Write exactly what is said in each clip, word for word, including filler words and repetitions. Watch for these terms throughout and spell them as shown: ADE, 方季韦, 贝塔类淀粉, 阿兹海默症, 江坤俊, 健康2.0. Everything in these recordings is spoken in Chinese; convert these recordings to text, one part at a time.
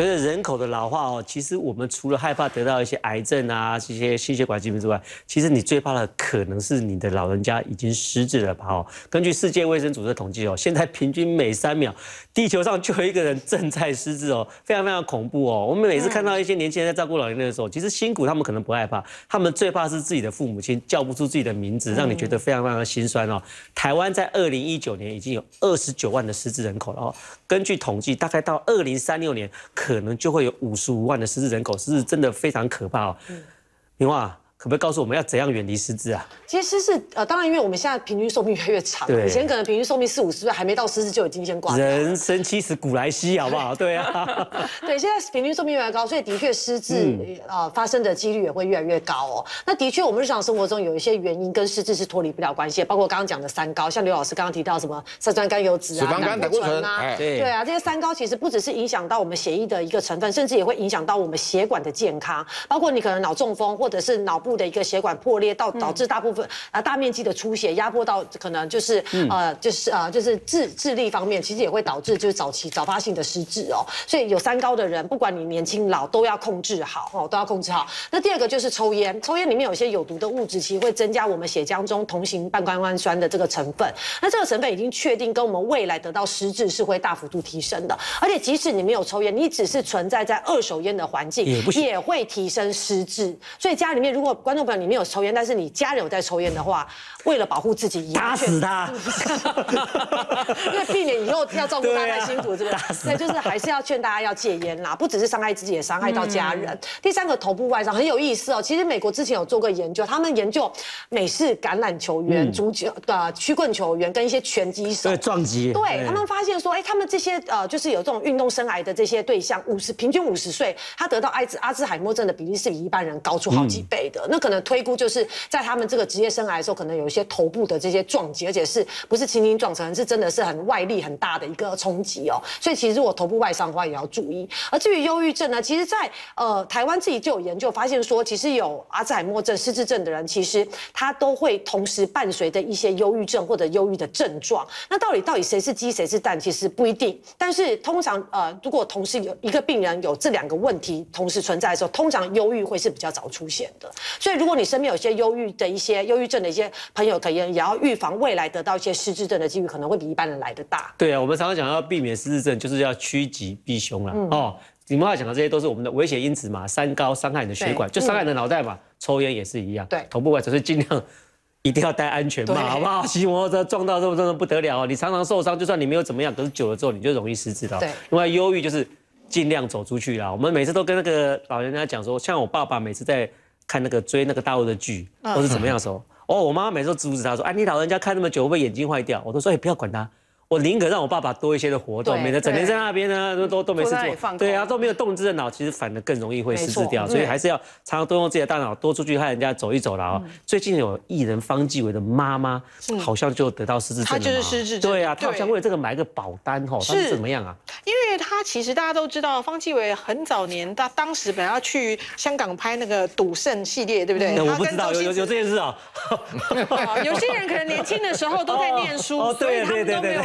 随着人口的老化哦，其实我们除了害怕得到一些癌症啊、这些心血管疾病之外，其实你最怕的可能是你的老人家已经失智了吧？哦，根据世界卫生组织的统计哦，现在平均每三秒地球上就有一个人正在失智哦，非常非常恐怖哦。我们每次看到一些年轻人在照顾老年人的时候，其实辛苦他们可能不害怕，他们最怕是自己的父母亲叫不出自己的名字，让你觉得非常非常的心酸哦。台湾在二零一九年已经有二十九万的失智人口了哦，根据统计，大概到二零三六年。 可能就会有五十五万的失智人口，是真的非常可怕哦。明樺，可不可以告诉我们要怎样远离失智啊？其实失智，呃，当然，因为我们现在平均寿命越来越长，以前可能平均寿命四五十岁还没到失智就已经先挂掉。人生七十古来稀，好不好？对啊，对，现在平均寿命越来越高，所以的确失智啊、呃、发生的几率也会越来越高哦。那的确，我们日常生活中有一些原因跟失智是脱离不了关系，包括刚刚讲的三高，像刘老师刚刚提到什么三酸甘油酯啊、胆固醇啊，对啊，这些三高其实不只是影响到我们血液的一个成分，甚至也会影响到我们血管的健康，包括你可能脑中风或者是脑部。 的一个血管破裂，到导致大部分啊大面积的出血，压迫到可能就是呃就是啊、呃、就是智智力方面，其实也会导致就是早期早发性的失智哦。所以有三高的人，不管你年轻老，都要控制好哦，都要控制好。那第二个就是抽烟，抽烟里面有些有毒的物质，其实会增加我们血浆中同型半胱氨酸的这个成分。那这个成分已经确定跟我们未来得到失智是会大幅度提升的。而且即使你没有抽烟，你只是存在在二手烟的环境，也不行，也会提升失智。所以家里面如果 观众朋友，你没有抽烟，但是你家人有在抽烟的话，为了保护自己，打死他，因为避免以后要照顾他太辛苦，是不是？所以就是还是要劝大家要戒烟啦，不只是伤害自己，也伤害到家人。嗯、第三个，头部外伤很有意思哦。其实美国之前有做过研究，他们研究美式橄榄球员、嗯、足球的曲棍球员跟一些拳击手，对撞击，对、嗯、他们发现说，哎、欸，他们这些呃，就是有这种运动生癌的这些对象，五十平均五十岁，他得到阿兹阿兹海默症的比例是比一般人高出好几倍的。嗯 那可能推估就是在他们这个职业生涯的时候，可能有一些头部的这些撞击，而且是不是轻轻撞成，是真的是很外力很大的一个冲击哦。所以其实如果头部外伤的话，也要注意。而至于忧郁症呢，其实在呃台湾自己就有研究发现说，其实有阿兹海默症、失智症的人，其实他都会同时伴随着一些忧郁症或者忧郁的症状。那到底到底谁是鸡谁是蛋，其实不一定。但是通常呃，如果同时有一个病人有这两个问题同时存在的时候，通常忧郁会是比较早出现的。 所以，如果你身边有些忧郁的一些忧郁症的一些朋友，可以也要预防未来得到一些失智症的几率，可能会比一般人来得大。对啊，我们常常讲要避免失智症，就是要趋吉避凶啦。嗯、哦，你们要讲的这些都是我们的危险因子嘛，三高伤害你的血管，就伤害你的脑袋嘛，嗯、抽烟也是一样。对，头部外伤，所以尽量。 一定要戴安全帽，好不好？骑摩托车撞到这么真的不得了哦！你常常受伤，就算你没有怎么样，可是久了之后你就容易失智了。对，另外忧郁就是尽量走出去啦。我们每次都跟那个老人家讲说，像我爸爸每次在看那个追那个大陆的剧，或是怎么样的时候，哦，我妈妈每次都阻止他说：“哎，你老人家看那么久，会不会眼睛坏掉？”我都说：“哎，不要管他。” 我宁可让我爸爸多一些的活动，免得整天在那边呢，都都都没事做。对啊，都没有动自己的脑，其实反而更容易会失智掉。所以还是要常常多用自己的大脑，多出去和人家走一走啦。最近有艺人方季韦的妈妈，好像就得到失智症。她就是失智症。对啊，她好像为了这个买个保单吼，她是怎么样啊？因为她其实大家都知道，方季韦很早年，她当时本来要去香港拍那个赌圣系列，对不对？我不知道有有有这件事啊。有些人可能年轻的时候都在念书，所以他们都没有。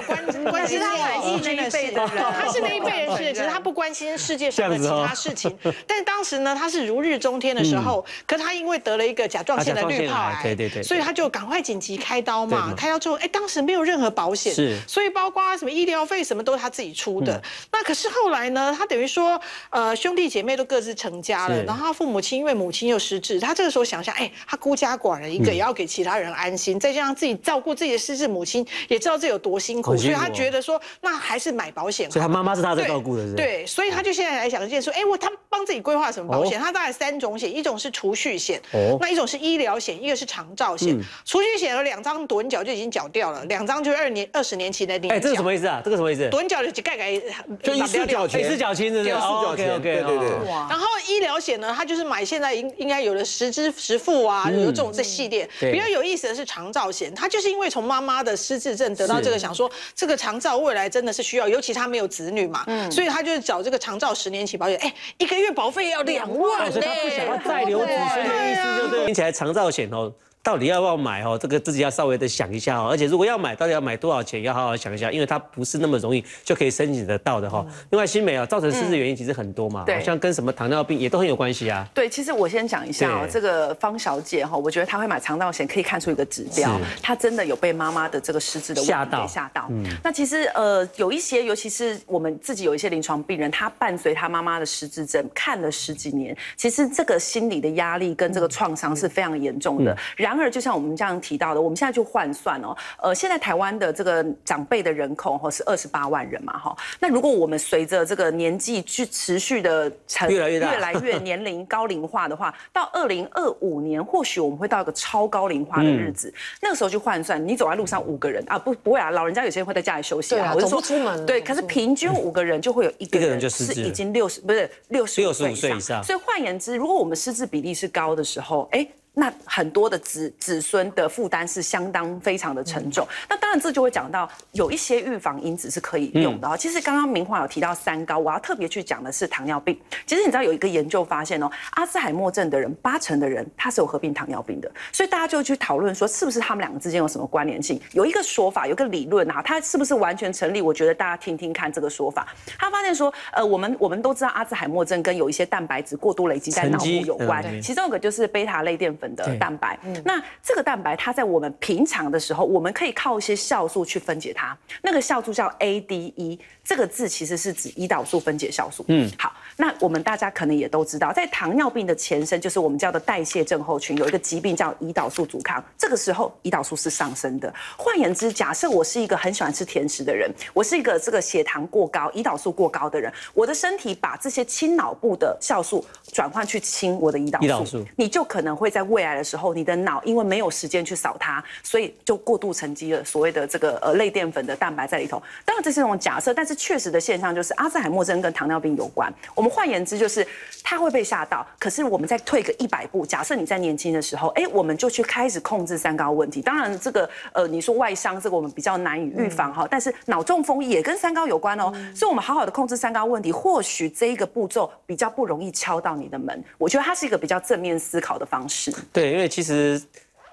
关心他才是那一辈的人，他是那一辈人，是只是他不关心世界上的其他事情。但当时呢，他是如日中天的时候，可他因为得了一个甲状腺的滤泡癌，对对对，所以他就赶快紧急开刀嘛。开刀之后，哎，当时没有任何保险，是，所以包括什么医疗费什么都是他自己出的。那可是后来呢，他等于说，呃，兄弟姐妹都各自成家了，然后他父母亲因为母亲又失智，他这个时候想想，哎，他孤家寡人一个，也要给其他人安心，再加上自己照顾自己的失智母亲，也知道自己有多辛苦。 所以他觉得说，那还是买保险。所以他妈妈是他在照顾的人。对，所以他就现在来想一件说，哎，我他帮自己规划什么保险？他大概三种险，一种是储蓄险，那一种是医疗险，一个是长照险。储蓄险有两张趸缴就已经缴掉了，两张就是二年二十年期的年。哎，这个什么意思啊？这个什么意思？趸缴就盖盖，就一次缴清，一次缴清是不是？对对对。然后医疗险呢，它就是买现在应应该有的实支实付啊，有这种这系列。比较有意思的是长照险，它就是因为从妈妈的失智症得到这个，想说。 这个长照未来真的是需要，尤其他没有子女嘛，嗯、所以他就是找这个长照十年期保险，哎，一个月保费要两万呢、欸，所以他不想要再留子孙的意思，对不对？听起来长照险哦。到底要不要买哦？这个自己要稍微的想一下哦。而且如果要买，到底要买多少钱，要好好想一下，因为它不是那么容易就可以申请得到的哈。另外，新美啊，造成失智原因其实很多嘛，好像跟什么糖尿病也都很有关系啊。对，其实我先讲一下哦，这个方小姐哈，我觉得她会买肠道险，可以看出一个指标，她真的有被妈妈的这个失智的问题给吓到。那其实呃，有一些，尤其是我们自己有一些临床病人，她伴随她妈妈的失智症看了十几年，其实这个心理的压力跟这个创伤是非常严重的。然当然，就像我们这样提到的，我们现在就换算哦，呃，现在台湾的这个长辈的人口哈是二十八万人嘛哈，那如果我们随着这个年纪去持续的成越来越越来越年龄高龄化的话，到二零二五年或许我们会到一个超高龄化的日子，那个时候去换算，你走在路上五个人啊，不不会啊，老人家有些人会在家里休息啊，我是说出门对，可是平均五个人就会有一个人就是已经六十不是六十六十五岁以上，所以换言之，如果我们失智比例是高的时候，哎。那很多的子子孙的负担是相当非常的沉重。那当然这就会讲到有一些预防因子是可以用的。其实刚刚明樺有提到三高，我要特别去讲的是糖尿病。其实你知道有一个研究发现哦，阿兹海默症的人八成的人他是有合并糖尿病的，所以大家就去讨论说是不是他们两个之间有什么关联性。有一个说法，有一个理论啊，它是不是完全成立？我觉得大家听听看这个说法。他发现说，呃，我们我们都知道阿兹海默症跟有一些蛋白质过度累积在脑部有关，其中一个就是贝塔类淀粉的蛋白，那这个蛋白它在我们平常的时候，我们可以靠一些酵素去分解它。那个酵素叫 A D E， 这个字其实是指胰岛素分解酵素。嗯，好，那我们大家可能也都知道，在糖尿病的前身就是我们叫的代谢症候群，有一个疾病叫胰岛素阻抗。这个时候胰岛素是上升的。换言之，假设我是一个很喜欢吃甜食的人，我是一个这个血糖过高、胰岛素过高的人，我的身体把这些亲脑部的酵素转换去亲我的胰岛素，你就可能会在未来的时候，你的脑因为没有时间去扫它，所以就过度沉积了所谓的这个呃类淀粉的蛋白在里头。当然这是一种假设，但是确实的现象就是阿兹海默症跟糖尿病有关。我们换言之就是它会被吓到，可是我们再退个一百步，假设你在年轻的时候，哎，我们就去开始控制三高问题。当然这个呃你说外伤这个我们比较难以预防哈，但是脑中风也跟三高有关哦，所以我们好好的控制三高问题，或许这一个步骤比较不容易敲到你的门。我觉得它是一个比较正面思考的方式。对，因为其实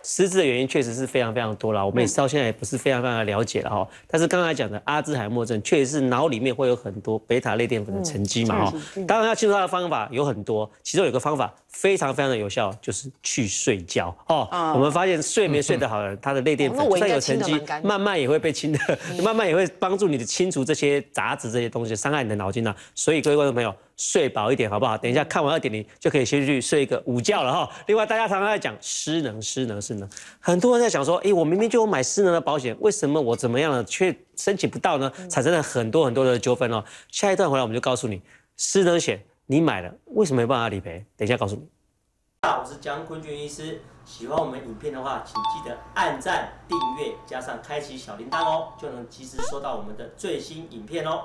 失智的原因确实是非常非常多了，我们也到现在也不是非常非常了解了哈。但是刚才讲的阿兹海默症，确实是脑里面会有很多贝塔类淀粉的沉积嘛哈。当然要清除它的方法有很多，其中有一个方法非常非常的有效，就是去睡觉哦。我们发现睡眠睡得好的人，他的类淀粉就算有沉积，慢慢也会被清的，慢慢也会帮助你的清除这些杂质这些东西，伤害你的脑筋啊。所以各位观众朋友，睡饱一点好不好？等一下看完二点零就可以先去睡一个午觉了哈。另外，大家常常在讲失能、失能、失能，很多人在想说，哎，我明明就有买失能的保险，为什么我怎么样了却申请不到呢？产生了很多很多的纠纷哦。下一段回来我们就告诉你，失能险你买了为什么没办法理赔？等一下告诉你。大家好，我是江坤俊医师。喜欢我们影片的话，请记得按赞、订阅，加上开启小铃铛哦，就能及时收到我们的最新影片哦。